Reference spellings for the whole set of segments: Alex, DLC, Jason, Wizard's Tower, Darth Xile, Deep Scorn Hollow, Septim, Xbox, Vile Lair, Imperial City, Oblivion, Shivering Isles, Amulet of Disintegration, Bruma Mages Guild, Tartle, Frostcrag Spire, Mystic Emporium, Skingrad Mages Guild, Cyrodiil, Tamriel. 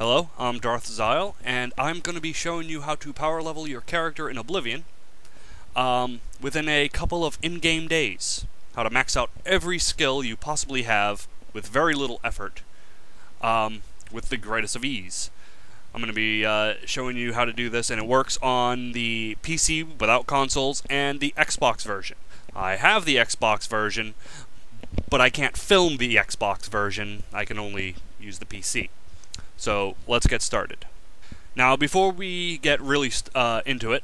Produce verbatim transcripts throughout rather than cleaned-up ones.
Hello, I'm Darth Xile, and I'm going to be showing you how to power level your character in Oblivion um, within a couple of in-game days. How to max out every skill you possibly have with very little effort, um, with the greatest of ease. I'm going to be uh, showing you how to do this, and it works on the P C without consoles and the Xbox version. I have the Xbox version, but I can't film the Xbox version. I can only use the P C. So let's get started. Now, before we get really uh, into it,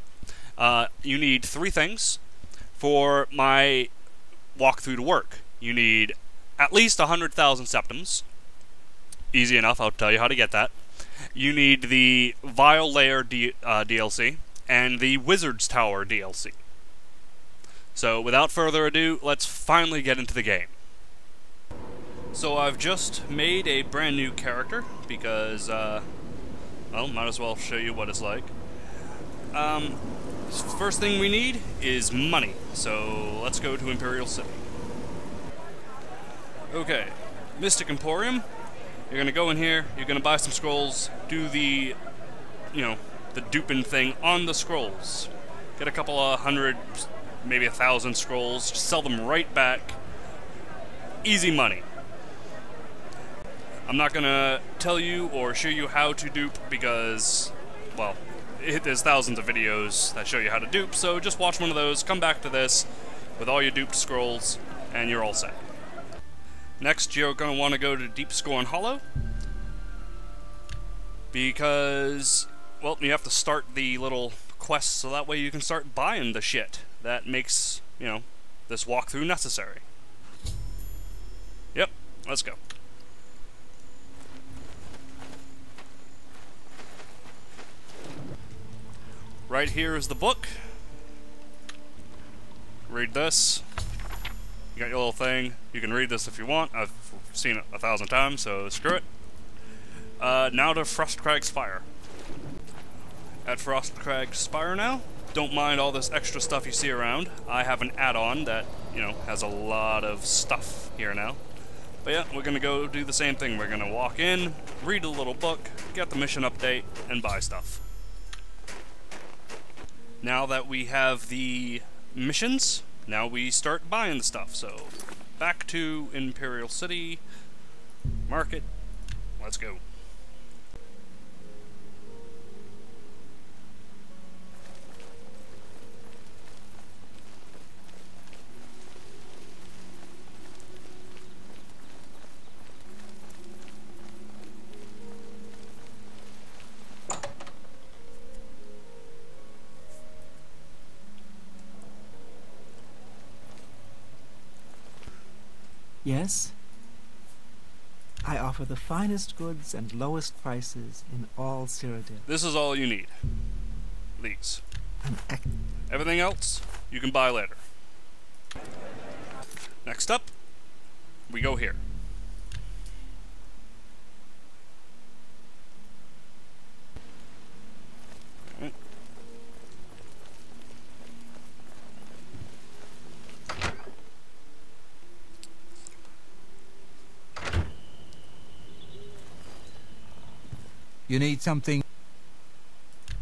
uh, you need three things for my walkthrough to work. You need at least one hundred thousand septims. Easy enough, I'll tell you how to get that. You need the Vile Lair D uh, D L C and the Wizard's Tower D L C. So without further ado, let's finally get into the game. So I've just made a brand new character because, uh, well, might as well show you what it's like. Um, first thing we need is money, so let's go to Imperial City. Okay, Mystic Emporium. You're gonna go in here, you're gonna buy some scrolls, do the, you know, the duping thing on the scrolls. Get a couple of hundred, maybe a thousand scrolls, just sell them right back. Easy money. I'm not gonna tell you or show you how to dupe because, well, it, there's thousands of videos that show you how to dupe, so just watch one of those, come back to this with all your duped scrolls, and you're all set. Next, you're gonna wanna go to Deep Scorn Hollow because, well, you have to start the little quest so that way you can start buying the shit that makes, you know, this walkthrough necessary. Yep, let's go. Right here is the book. Read this. You got your little thing. You can read this if you want. I've seen it a thousand times, so screw it. Uh, now to Frostcrag Spire. At Frostcrag Spire now. Don't mind all this extra stuff you see around. I have an add-on that, you know, has a lot of stuff here now. But yeah, we're gonna go do the same thing. We're gonna walk in, read a little book, get the mission update, and buy stuff. Now that we have the missions, now we start buying stuff. So, back to Imperial City, market, let's go. Yes, I offer the finest goods and lowest prices in all Cyrodiil. This is all you need. These. Everything else you can buy later. Next up, we go here. You need something.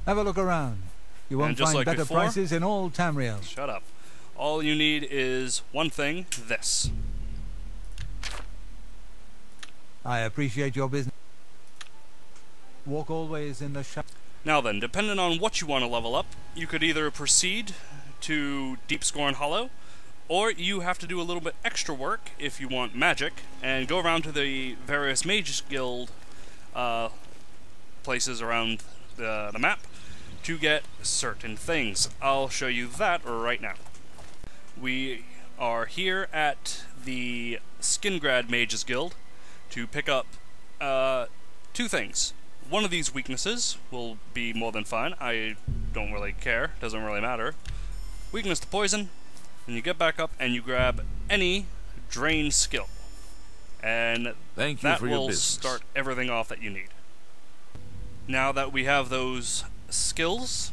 Have a look around. You won't find like better before, prices in all Tamriel. Shut up. All you need is one thing, this. I appreciate your business. Walk always in the shop. Now then, depending on what you want to level up, you could either proceed to Deep Scorn Hollow, or you have to do a little bit extra work if you want magic, and go around to the various Mages Guild uh, places around the, the map to get certain things. I'll show you that right now. We are here at the Skingrad Mages Guild to pick up uh, two things. One of these weaknesses will be more than fine. I don't really care, doesn't really matter. Weakness to poison, and you get back up and you grab any drain skill. And Thank you that for will your business. Start everything off that you need. Now that we have those skills,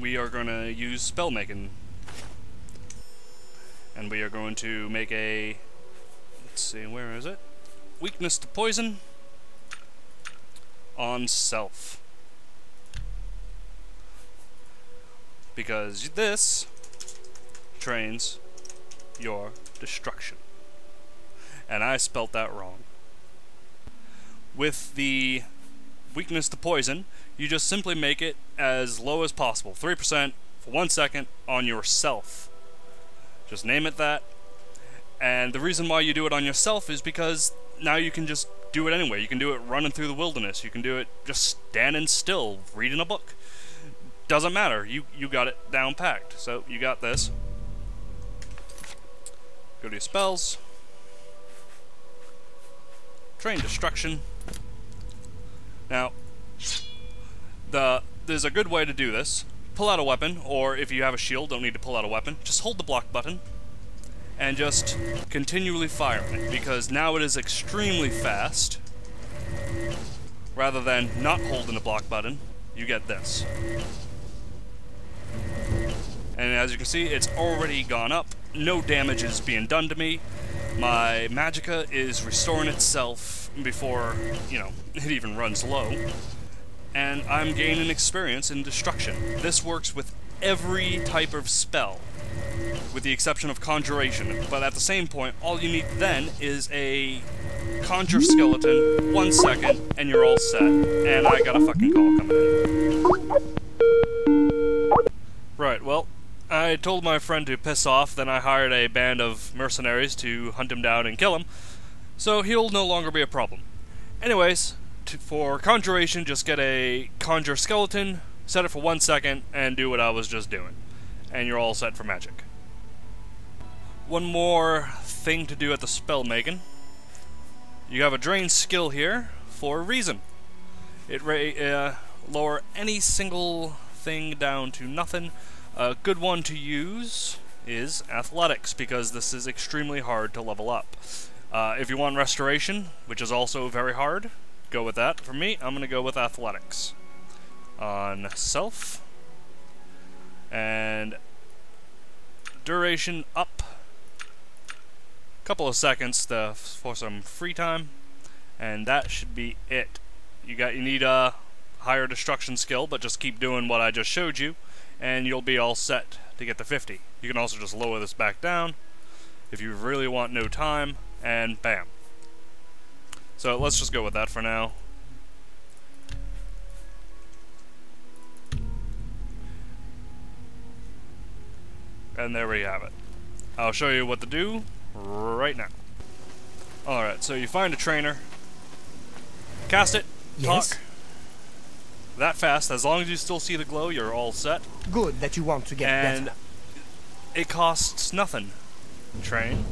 we are going to use spell making. And we are going to make a, let's see, where is it? Weakness to poison on self. Because this trains your destruction. And I spelt that wrong. With the weakness to poison, you just simply make it as low as possible. three percent for one second on yourself. Just name it that. And the reason why you do it on yourself is because now you can just do it anyway. You can do it running through the wilderness. You can do it just standing still, reading a book. Doesn't matter. You, you got it down packed. So you got this. Go to your spells. Train destruction. Now, the there's a good way to do this. Pull out a weapon, or if you have a shield, don't need to pull out a weapon. Just hold the block button, and just continually fire on it, because now it is extremely fast. Rather than not holding the block button, you get this. And as you can see, it's already gone up. No damage is being done to me. My magicka is restoring itself before, you know, it even runs low. And I'm gaining experience in destruction. This works with every type of spell, with the exception of conjuration. But at the same point, all you need then is a conjure skeleton, one second, and you're all set. And I got a fucking call coming in. Right, well, I told my friend to piss off, then I hired a band of mercenaries to hunt him down and kill him, so he'll no longer be a problem. Anyways, to, for conjuration, just get a conjure skeleton, set it for one second, and do what I was just doing. And you're all set for magic. One more thing to do at the spell making. You have a drain skill here for a reason. It uh, lower any single thing down to nothing. A good one to use is athletics, because this is extremely hard to level up. Uh, if you want restoration, which is also very hard, go with that. For me, I'm going to go with athletics on self. And duration up. A couple of seconds to, for some free time. And that should be it. You got, you need a higher destruction skill, but just keep doing what I just showed you, and you'll be all set to get to fifty. You can also just lower this back down if you really want no time, and bam. So let's just go with that for now. And there we have it. I'll show you what to do right now. Alright, so you find a trainer, cast it, yes. Talk. That fast, as long as you still see the glow, you're all set. Good that you want to get and better. It costs nothing. Train.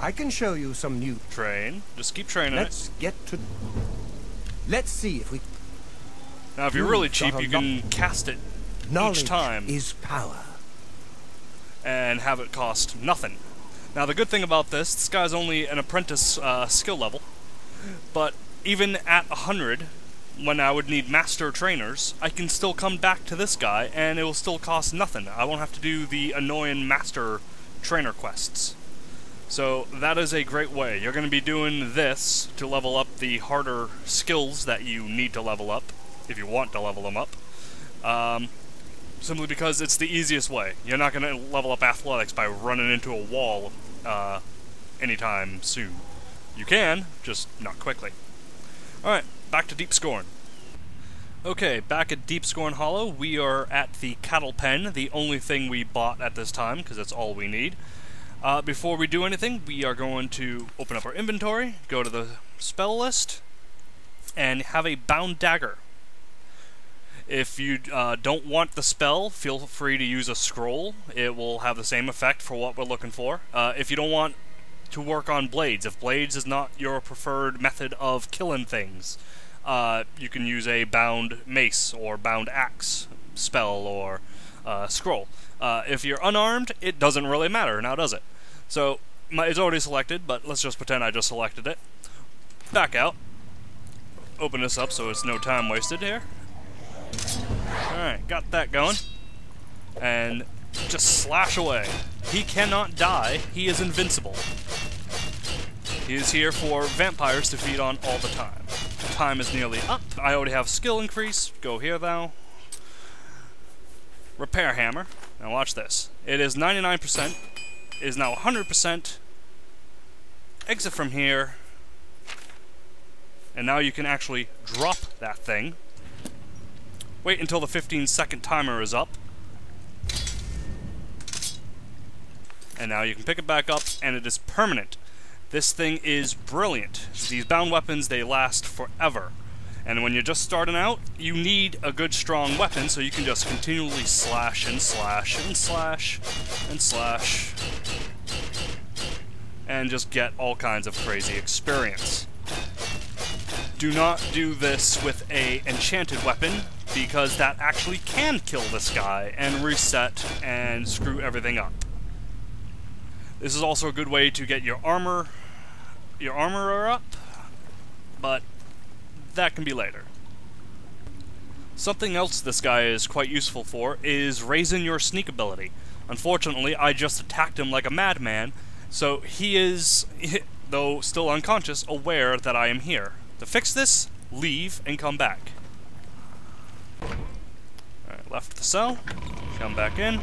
I can show you some new train. Just keep training. Let's it. get to. Let's see if we. Now, if you're really cheap, you can cast it Knowledge each time. Is power. And have it cost nothing. Now, the good thing about this, this guy's only an apprentice uh, skill level, but even at a hundred. When I would need master trainers, I can still come back to this guy, and it will still cost nothing. I won't have to do the annoying master trainer quests. So that is a great way. You're going to be doing this to level up the harder skills that you need to level up, if you want to level them up. Um, simply because it's the easiest way. You're not going to level up athletics by running into a wall uh, anytime soon. You can, just not quickly. Alright. Back to Deep Scorn. Okay, back at Deep Scorn Hollow, we are at the cattle pen, the only thing we bought at this time, because that's all we need. Uh, before we do anything, we are going to open up our inventory, go to the spell list, and have a bound dagger. If you uh, don't want the spell, feel free to use a scroll. It will have the same effect for what we're looking for. Uh, if you don't want to work on blades, if blades is not your preferred method of killing things, Uh, you can use a bound mace or bound axe spell or uh, scroll. Uh, if you're unarmed, it doesn't really matter, now does it? So, my, it's already selected, but let's just pretend I just selected it. Back out. Open this up so it's no time wasted here. Alright, got that going. And just slash away. He cannot die, he is invincible. He is here for vampires to feed on all the time. time is nearly up. I already have skill increase. Go here, thou. Repair hammer. Now watch this. It is ninety-nine percent. It is now one hundred percent. Exit from here. And now you can actually drop that thing. Wait until the fifteen second timer is up. And now you can pick it back up, and it is permanent. This thing is brilliant. These bound weapons, they last forever. And when you're just starting out, you need a good strong weapon, so you can just continually slash and slash and slash and slash. And just get all kinds of crazy experience. Do not do this with an enchanted weapon, because that actually can kill this guy and reset and screw everything up. This is also a good way to get your armor, your armorer up, but that can be later. Something else this guy is quite useful for is raising your sneak ability. Unfortunately, I just attacked him like a madman, so he is, though still unconscious, aware that I am here. To fix this, leave and come back. Alright, left the cell, come back in.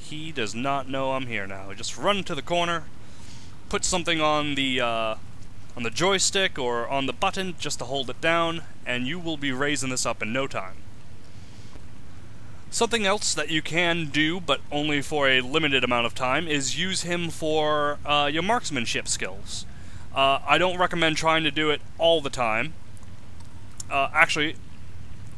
He does not know I'm here now. Just run to the corner, put something on the uh, on the joystick or on the button just to hold it down, and you will be raising this up in no time. Something else that you can do, but only for a limited amount of time, is use him for uh, your marksmanship skills. Uh, I don't recommend trying to do it all the time. Uh, actually,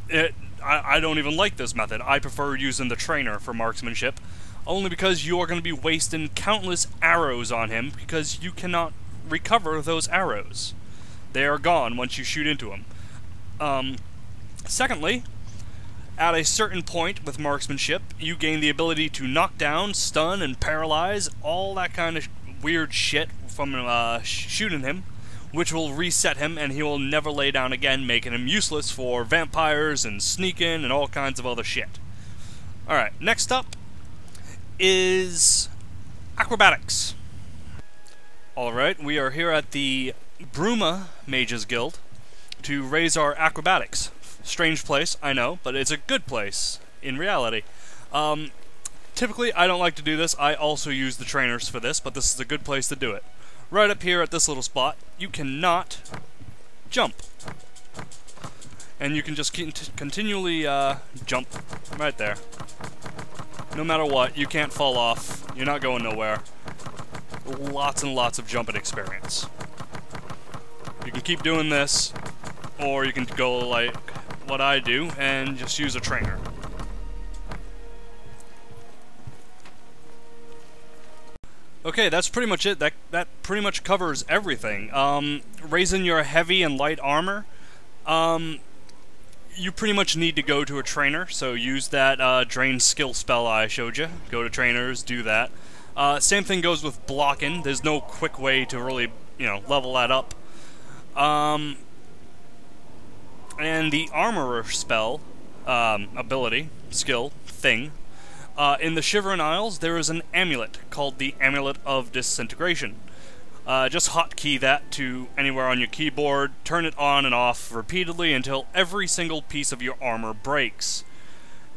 it, I, I don't even like this method. I prefer using the trainer for marksmanship. Only because you are going to be wasting countless arrows on him, because you cannot recover those arrows. They are gone once you shoot into him. Um, secondly, at a certain point with marksmanship, you gain the ability to knock down, stun, and paralyze, all that kind of weird shit from uh, shooting him, which will reset him, and he will never lay down again, making him useless for vampires and sneaking and all kinds of other shit. Alright, next up is acrobatics. Alright, we are here at the Bruma Mages Guild to raise our acrobatics. Strange place, I know, but it's a good place in reality. Um, typically, I don't like to do this. I also use the trainers for this, but this is a good place to do it. Right up here at this little spot, you cannot jump. And you can just continually uh, jump right there. No matter what, you can't fall off, you're not going nowhere. Lots and lots of jumping experience. You can keep doing this, or you can go like what I do and just use a trainer. Okay, that's pretty much it. That, that pretty much covers everything. Um, raising your heavy and light armor. Um... You pretty much need to go to a trainer, so use that uh, drain skill spell I showed you. Go to trainers, do that. Uh, same thing goes with blocking. There's no quick way to really, you know, level that up. Um, and the armorer spell, um, ability, skill, thing. Uh, in the Shivering Isles, there is an amulet called the Amulet of Disintegration. Uh, just hotkey that to anywhere on your keyboard, turn it on and off repeatedly until every single piece of your armor breaks.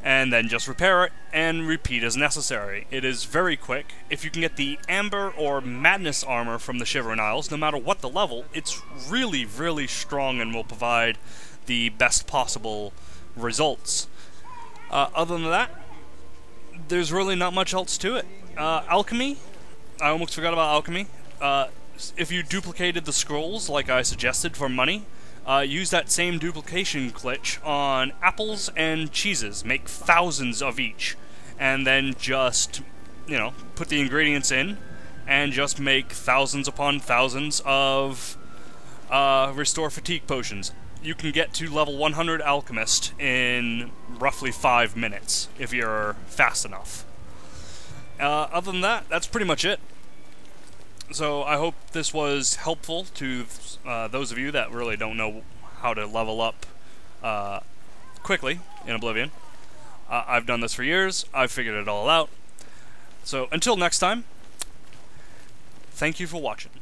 And then just repair it and repeat as necessary. It is very quick. If you can get the Amber or Madness armor from the Shivering Isles, no matter what the level, it's really, really strong and will provide the best possible results. Uh, other than that, there's really not much else to it. Uh, alchemy? I almost forgot about alchemy. Uh, if you duplicated the scrolls, like I suggested, for money, uh, use that same duplication glitch on apples and cheeses. Make thousands of each, and then just, you know, put the ingredients in, and just make thousands upon thousands of uh, restore fatigue potions. You can get to level one hundred alchemist in roughly five minutes, if you're fast enough. Uh, other than that, that's pretty much it. So I hope this was helpful to uh, those of you that really don't know how to level up uh, quickly in Oblivion. Uh, I've done this for years. I've figured it all out. So until next time, thank you for watching.